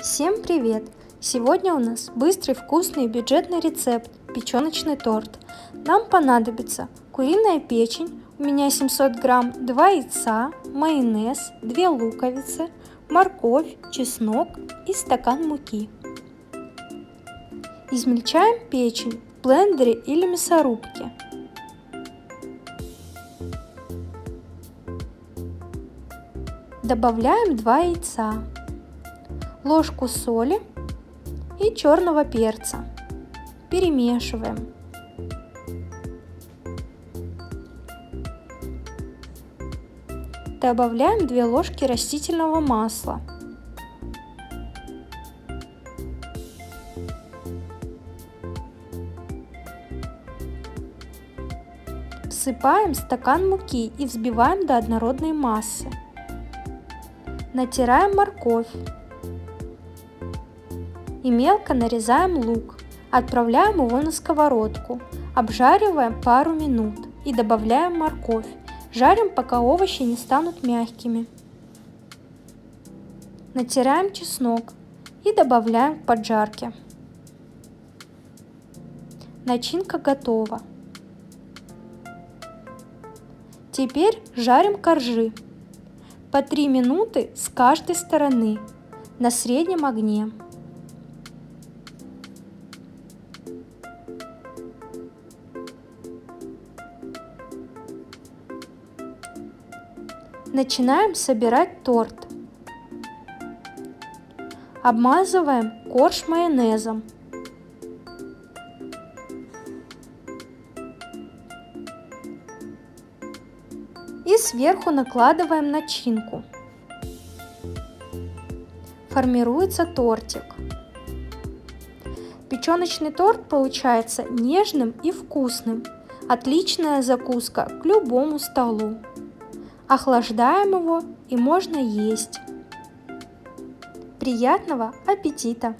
Всем привет! Сегодня у нас быстрый, вкусный и бюджетный рецепт – печеночный торт. Нам понадобится куриная печень, у меня 700 грамм, 2 яйца, майонез, 2 луковицы, морковь, чеснок и стакан муки. Измельчаем печень в блендере или мясорубке. Добавляем 2 яйца, ложку соли и черного перца. Перемешиваем. Добавляем 2 ложки растительного масла. Всыпаем стакан муки и взбиваем до однородной массы. Натираем морковь и мелко нарезаем лук. Отправляем его на сковородку, обжариваем пару минут и добавляем морковь. Жарим, пока овощи не станут мягкими. Натираем чеснок и добавляем к поджарке. Начинка готова. Теперь жарим коржи. По 3 минуты с каждой стороны на среднем огне. Начинаем собирать торт. Обмазываем корж майонезом. И сверху накладываем начинку. Формируется тортик. Печеночный торт получается нежным и вкусным. Отличная закуска к любому столу. Охлаждаем его и можно есть. Приятного аппетита!